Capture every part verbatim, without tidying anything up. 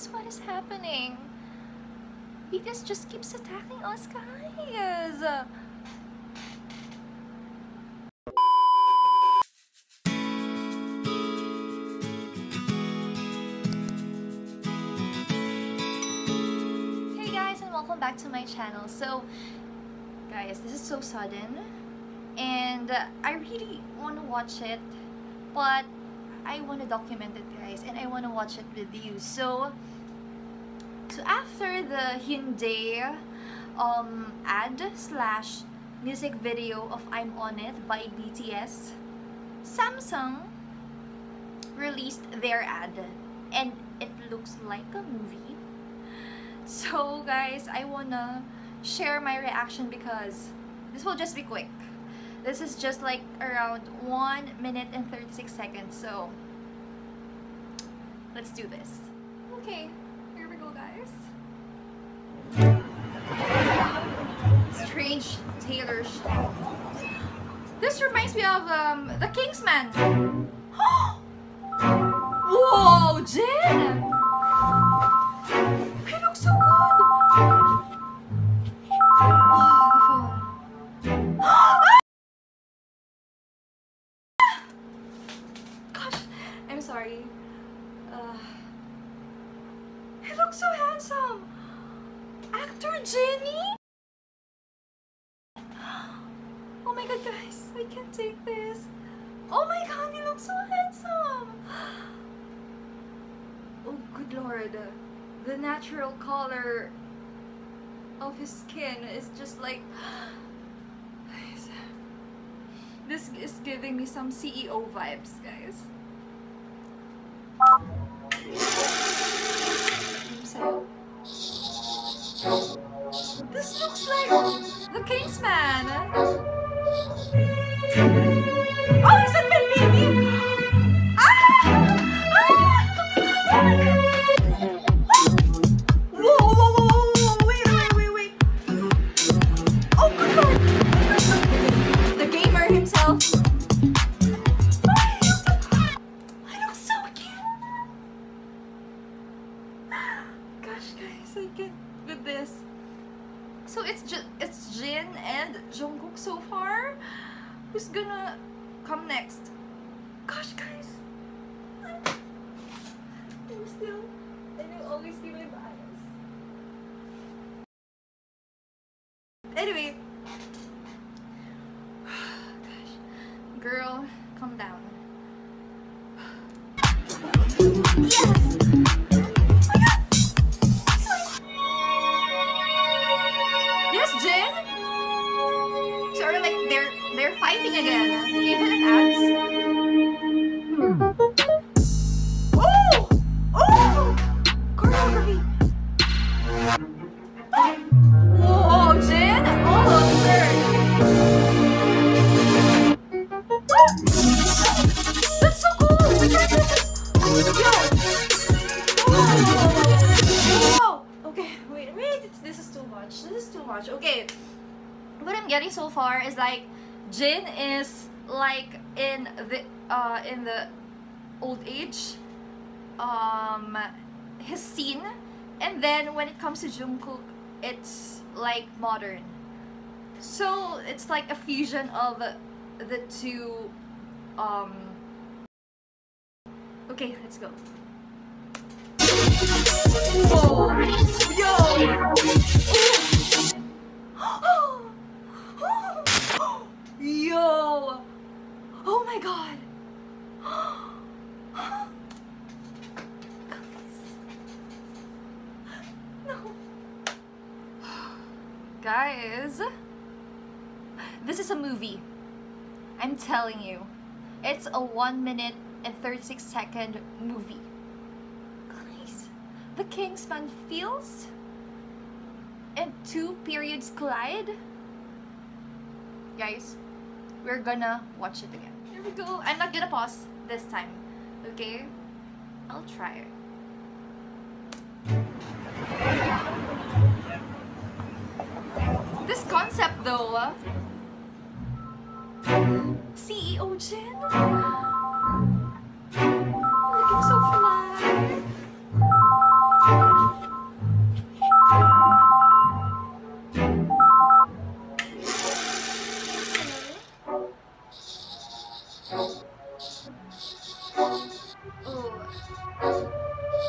is what is happening. B T S just keeps attacking us, guys. Hey guys, and welcome back to my channel. So guys, this is so sudden and I really want to watch it, but I want to document it, guys, and I want to watch it with you. So so after the Hyundai um, ad slash music video of I'm On It by B T S, Samsung released their ad and it looks like a movie. So guys, I wanna share my reaction because this will just be quick. This is just like around one minute and thirty-six seconds, so let's do this. Okay, here we go, guys. Strange Taylor show. This reminds me of um, the Kingsman. Whoa, Jin! He looks so good! Sorry. Uh, he looks so handsome. Actor Jenny. Oh my god, guys, I can't take this. Oh my god, he looks so handsome. Oh good lord, the natural color of his skin is just like. This is giving me some C E O vibes, guys. So, this looks like the Kingsman. Oh, he's a bit baby. Ah! Ah! Oh my god. Whoa, whoa, whoa, whoa, wait, wait, wait, wait. Oh my god. The gamer himself. Guys, I get with this. So it's just it's Jin and Jungkook so far. Who's gonna come next? Gosh, guys, I'm still I will always be my bias. Anyway, gosh, girl, calm down. Yes. Okay, what I'm getting so far is like Jin is like in the uh, in the old age, um, his scene, and then when it comes to Jungkook, it's like modern. So it's like a fusion of the two. Um, okay, let's go. Whoa. Yo. Ooh. Yo! Oh my god! No. Guys, this is a movie. I'm telling you. It's a one minute and thirty-six second movie. Guys, the Kingsman feels and two periods collide. Guys, we're gonna watch it again. Here we go. I'm not gonna pause this time, okay? I'll try it. This concept though, uh, C E O Jin? Looking so fly.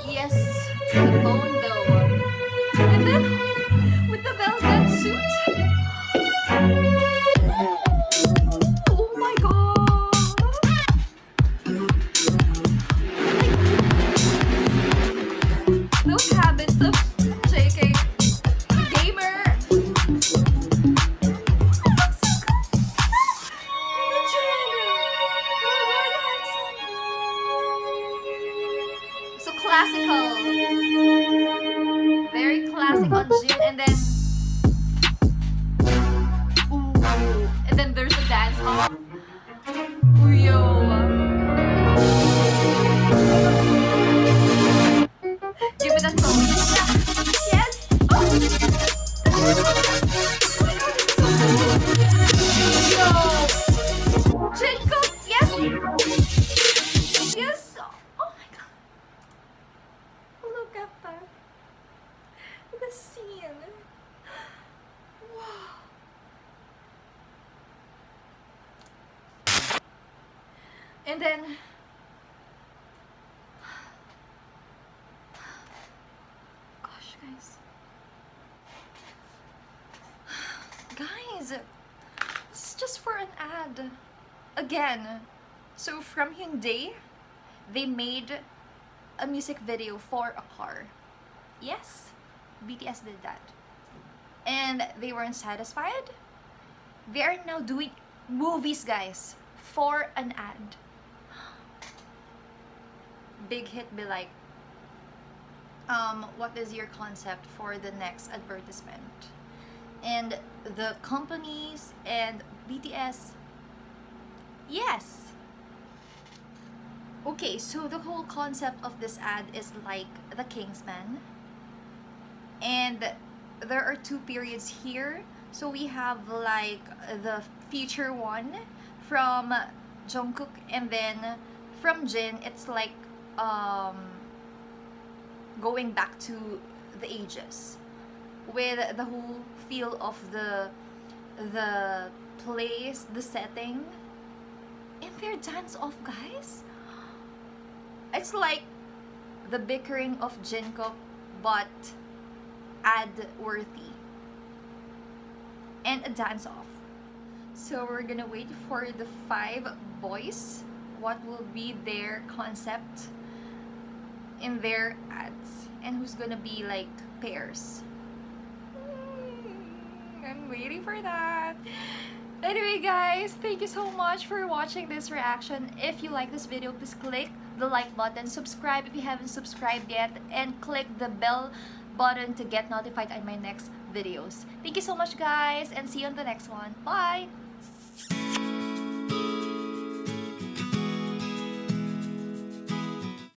Yes, the bone though. And then with the velvet suit. Oh my god. Like, those habits of shaking the gamer. Classical, very classic on Jin, and then ooh, and then there's a dance off. Yo, give me that phone. Yes. Oh. Yo, Jungkook. Yes. Yes. Look at that. The scene. Wow. And then gosh, guys. Guys, this is just for an ad. Again. So from Hyundai, they made a music video for a car. Yes, B T S did that, and they weren't satisfied. They are now doing movies, guys, for an ad. Big hit be like, um what is your concept for the next advertisement? And the companies and B T S, yes. Okay, so the whole concept of this ad is like the Kingsman, and there are two periods here. So we have like the future one from Jungkook, and then from Jin it's like um, going back to the ages with the whole feel of the the place, the setting, and their dance off, guys. It's like the bickering of Jungkook, but ad-worthy. And a dance-off. So we're gonna wait for the five boys. What will be their concept in their ads? And who's gonna be like pairs? Mm, I'm waiting for that. Anyway, guys, thank you so much for watching this reaction. If you like this video, please click the like button, subscribe if you haven't subscribed yet, and click the bell button to get notified on my next videos. Thank you so much, guys, and see you on the next one. Bye.